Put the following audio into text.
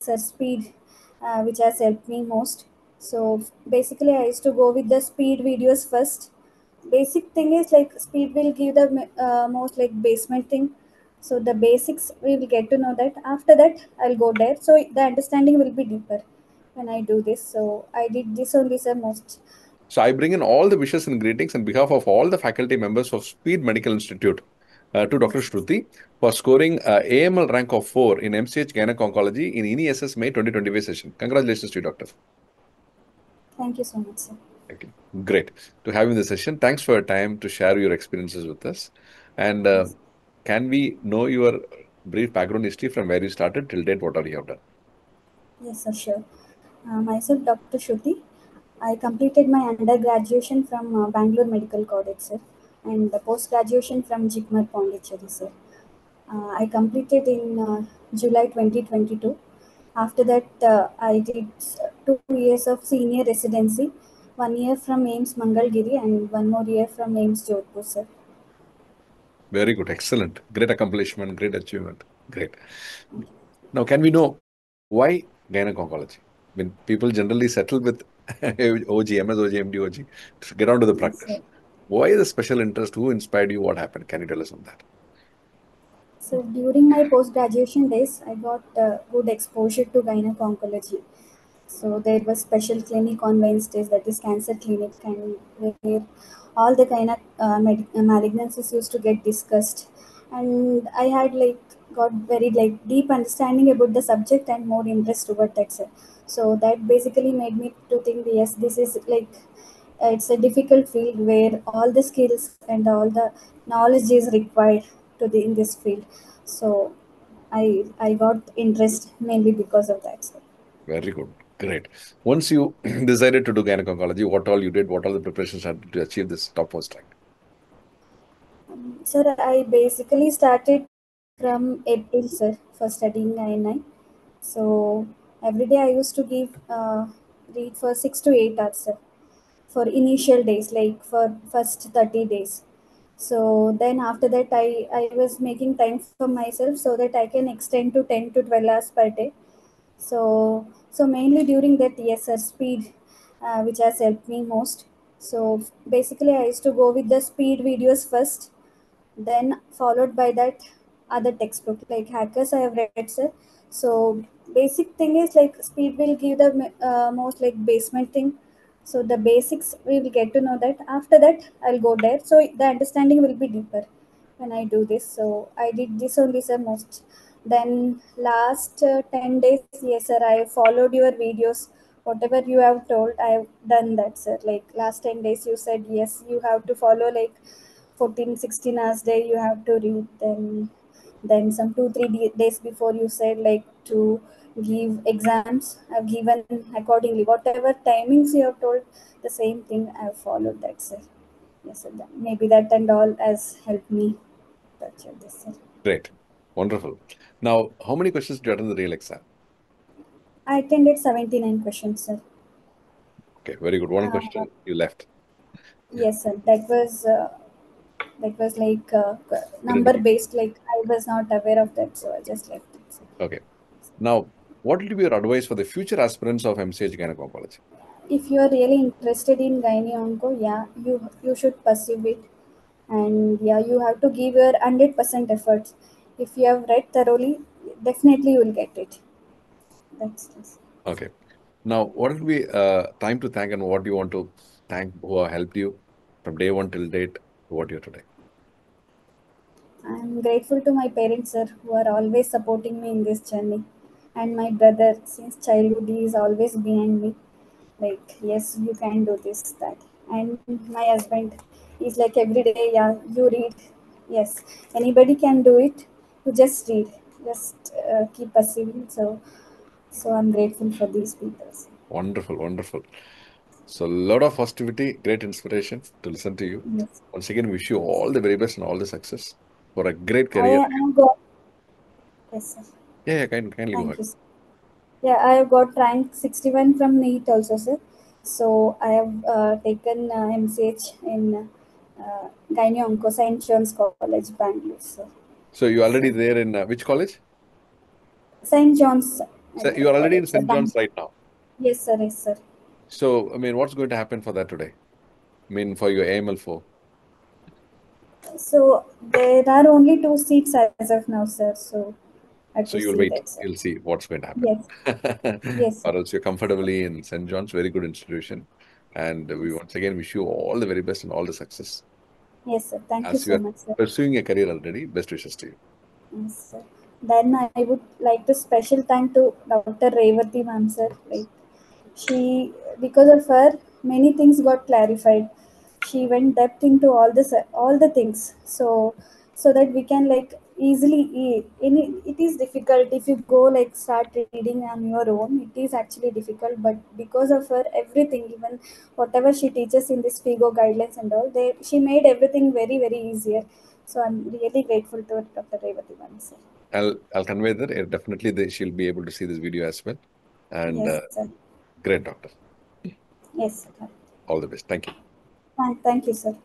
Speed, which has helped me most. So basically I used to go with the speed videos first. Basic thing is like speed will give the most like basement thing. So the basics we will get to know that. After that I'll go there. So the understanding will be deeper when I do this. So I did this only, sir, most. So I bring in all the wishes and greetings on behalf of all the faculty members of Speed Medical Institute. To Dr. Shruthi for scoring AML rank of 4 in MCH Gynaec Oncology in INI SS May 2025 session. Congratulations to you, Doctor. Thank you so much, sir. Thank you. Great to have you in the session. Thanks for your time to share your experiences with us. And can we know your brief background history from where you started till date? What are you have done? Yes, sir, sure. Myself, Dr. Shruthi. I completed my undergraduation from Bangalore Medical College, sir. And the post-graduation from Jigmar Pondicherry, sir. I completed in July 2022. After that, I did 2 years of senior residency, 1 year from AIIMS Mangalagiri and 1 more year from AIIMS Jodhpur, sir. Very good. Excellent. Great accomplishment, great achievement. Great. Now, can we know why gynaec oncology? I mean, people generally settle with OG, MS, OG, MD, OG. So get on to the practice. Yes, why the special interest? Who inspired you? What happened? Can you tell us on that? So during my post-graduation days, I got good exposure to gynaec oncology. So there was special clinic on Wednesdays, that is cancer clinic, and where all the gynaec malignancies used to get discussed. And I had got very deep understanding about the subject and more interest toward that, sir. So that basically made me to think, yes, this is it's a difficult field where all the skills and all the knowledge is required in this field. So I got interest mainly because of that, sir. Very good. Great. Once you decided to do gynaec oncology, what all you did, what all the preparations had to achieve this topmost rank? Sir, I basically started from April, sir, for studying INI. So every day I used to read for 6 to 8 hours, sir. For initial days, for first 30 days. So then after that, I was making time for myself so that I can extend to 10 to 12 hours per day. So mainly during that, yes, sir, speed, which has helped me most. So basically I used to go with the speed videos first, then followed by that other textbook, Hackers I have read, sir. So basic thing is speed will give the most basement thing. So the basics, we will get to know that. After that, I'll go there. So the understanding will be deeper when I do this. So I did this only, sir, most. Then last 10 days, yes, sir, I followed your videos. Whatever you have told, I've done that, sir. Last 10 days, you said, yes, you have to follow 14, 16 hours day, you have to read. Then some 2, 3 days before, you said to give exams. I've given accordingly. Whatever timings you have told, the same thing I've followed that, sir. Yes, sir. Maybe that and all has helped me touch on this, sir. Great. Wonderful. Now, how many questions did you attend the real exam? I attended 79 questions, sir. Okay, very good. One question you left. Yes, sir. That was number based. I was not aware of that, so I just left it, sir. Okay. Now, what will be your advice for the future aspirants of MCH Gynaec Oncology? If you are really interested in gynae onco, yeah, you should pursue it, and yeah, you have to give your 100% efforts. If you have read thoroughly, definitely you will get it. That's it. Okay. Now, what will be time to thank, and what do you want to thank who have helped you from day one till date to what you are today? I'm grateful to my parents, sir, who are always supporting me in this journey. And my brother, since childhood, he is always behind me. Yes, you can do this, that. And my husband is every day, yeah, you read. Yes, anybody can do it. You just read. Just keep pursuing. So I'm grateful for these people. Wonderful, wonderful. So a lot of positivity, great inspiration to listen to you. Yes. Once again, wish you all the very best and all the success for a great career. Yes, sir. Yeah, yeah, kindly go ahead. Yeah, I have got rank 61 from NEET also, sir. So I have taken MCH in Gynae Onco, St. John's College, Bangalore, sir. So you already there in which college? St. John's So you are already in St. John's right now? Yes, sir. Yes, sir. So, I mean, what's going to happen for that today? I mean, for your AML4? So, there are only 2 seats as of now, sir. So, you'll wait. You'll see what's going to happen. Yes. Yes. Or else you're comfortably in St. John's, very good institution. And we once again wish you all the very best and all the success. Yes, sir. Thank you so much, sir. Pursuing a career already, best wishes to you. Yes, sir. Then I would like to special thank to Dr. Raveeti Mansar. Like she, because of her, many things got clarified. She went depth into all the things. So that we can like easily. It is difficult if you go like start reading on your own. It is actually difficult, but because of her, everything, even whatever she teaches in this FIGO guidelines and all, she made everything very very easier. So I'm really grateful to Dr. Raveeti Mansar. I'll convey that. Definitely, she'll be able to see this video as well. And yes, great doctor. Yes, sir. All the best. Thank you. Thank you, sir.